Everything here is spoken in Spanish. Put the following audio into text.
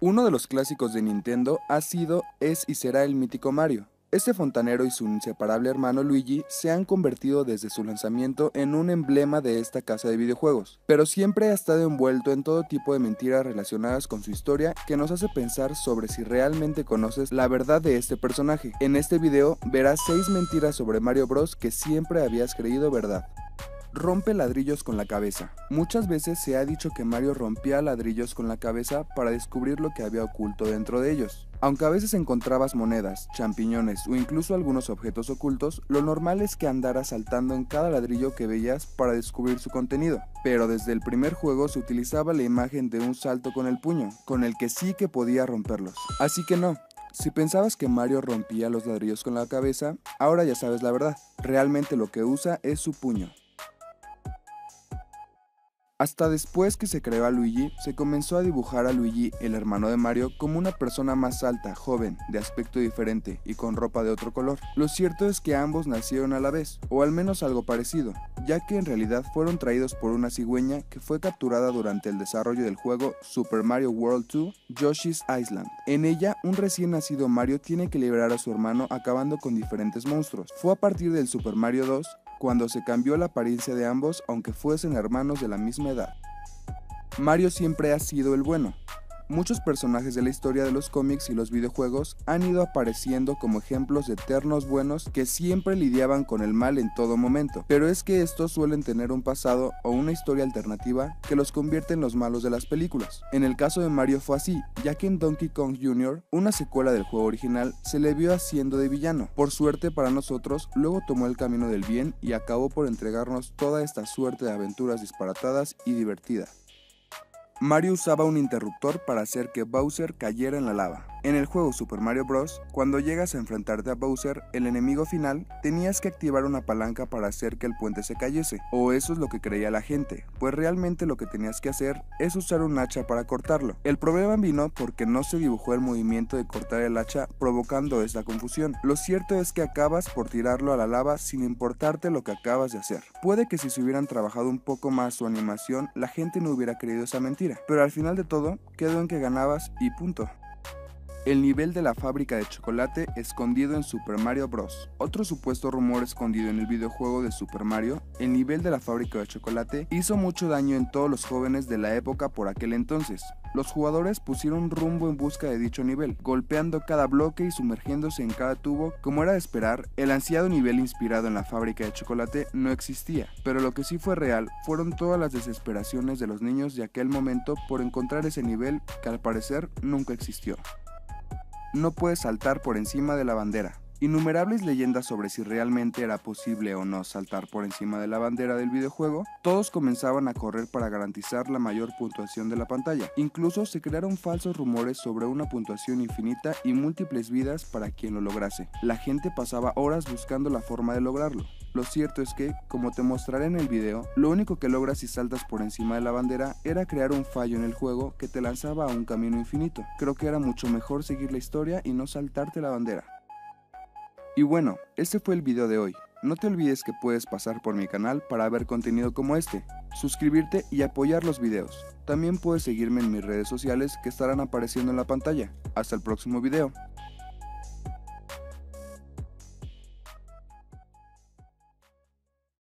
Uno de los clásicos de Nintendo ha sido, es y será el mítico Mario. Este fontanero y su inseparable hermano Luigi se han convertido desde su lanzamiento en un emblema de esta casa de videojuegos, pero siempre ha estado envuelto en todo tipo de mentiras relacionadas con su historia que nos hace pensar sobre si realmente conoces la verdad de este personaje. En este video verás 6 mentiras sobre Mario Bros. Que siempre habías creído verdad. Rompe ladrillos con la cabeza. Muchas veces se ha dicho que Mario rompía ladrillos con la cabeza para descubrir lo que había oculto dentro de ellos. Aunque a veces encontrabas monedas, champiñones o incluso algunos objetos ocultos, lo normal es que andaras saltando en cada ladrillo que veías para descubrir su contenido. Pero desde el primer juego se utilizaba la imagen de un salto con el puño, con el que sí que podía romperlos. Así que no. Si pensabas que Mario rompía los ladrillos con la cabeza, ahora ya sabes la verdad. Realmente lo que usa es su puño. Hasta después que se creó a Luigi, se comenzó a dibujar a Luigi, el hermano de Mario, como una persona más alta, joven, de aspecto diferente y con ropa de otro color. Lo cierto es que ambos nacieron a la vez, o al menos algo parecido, ya que en realidad fueron traídos por una cigüeña que fue capturada durante el desarrollo del juego Super Mario World 2: Yoshi's Island. En ella, un recién nacido Mario tiene que liberar a su hermano acabando con diferentes monstruos. Fue a partir del Super Mario 2 cuando se cambió la apariencia de ambos, aunque fuesen hermanos de la misma edad. Mario siempre ha sido el bueno. Muchos personajes de la historia de los cómics y los videojuegos han ido apareciendo como ejemplos de eternos buenos que siempre lidiaban con el mal en todo momento, pero es que estos suelen tener un pasado o una historia alternativa que los convierte en los malos de las películas. En el caso de Mario fue así, ya que en Donkey Kong Jr., una secuela del juego original, se le vio haciendo de villano. Por suerte para nosotros, luego tomó el camino del bien y acabó por entregarnos toda esta suerte de aventuras disparatadas y divertidas. Mario usaba un interruptor para hacer que Bowser cayera en la lava. En el juego Super Mario Bros., cuando llegas a enfrentarte a Bowser, el enemigo final, tenías que activar una palanca para hacer que el puente se cayese, o eso es lo que creía la gente, pues realmente lo que tenías que hacer es usar un hacha para cortarlo. El problema vino porque no se dibujó el movimiento de cortar el hacha, provocando esta confusión. Lo cierto es que acabas por tirarlo a la lava sin importarte lo que acabas de hacer. Puede que si se hubieran trabajado un poco más su animación, la gente no hubiera creído esa mentira, pero al final de todo, quedó en que ganabas y punto. El nivel de la fábrica de chocolate escondido en Super Mario Bros. Otro supuesto rumor escondido en el videojuego de Super Mario, el nivel de la fábrica de chocolate, hizo mucho daño en todos los jóvenes de la época por aquel entonces. Los jugadores pusieron rumbo en busca de dicho nivel, golpeando cada bloque y sumergiéndose en cada tubo. Como era de esperar, el ansiado nivel inspirado en la fábrica de chocolate no existía, pero lo que sí fue real fueron todas las desesperaciones de los niños de aquel momento por encontrar ese nivel que al parecer nunca existió. No puedes saltar por encima de la bandera. Innumerables leyendas sobre si realmente era posible o no saltar por encima de la bandera del videojuego, todos comenzaban a correr para garantizar la mayor puntuación de la pantalla. Incluso se crearon falsos rumores sobre una puntuación infinita y múltiples vidas para quien lo lograse. La gente pasaba horas buscando la forma de lograrlo. Lo cierto es que, como te mostraré en el video, lo único que logras si saltas por encima de la bandera era crear un fallo en el juego que te lanzaba a un camino infinito. Creo que era mucho mejor seguir la historia y no saltarte la bandera. Y bueno, este fue el video de hoy. No te olvides que puedes pasar por mi canal para ver contenido como este, suscribirte y apoyar los videos. También puedes seguirme en mis redes sociales que estarán apareciendo en la pantalla. Hasta el próximo video.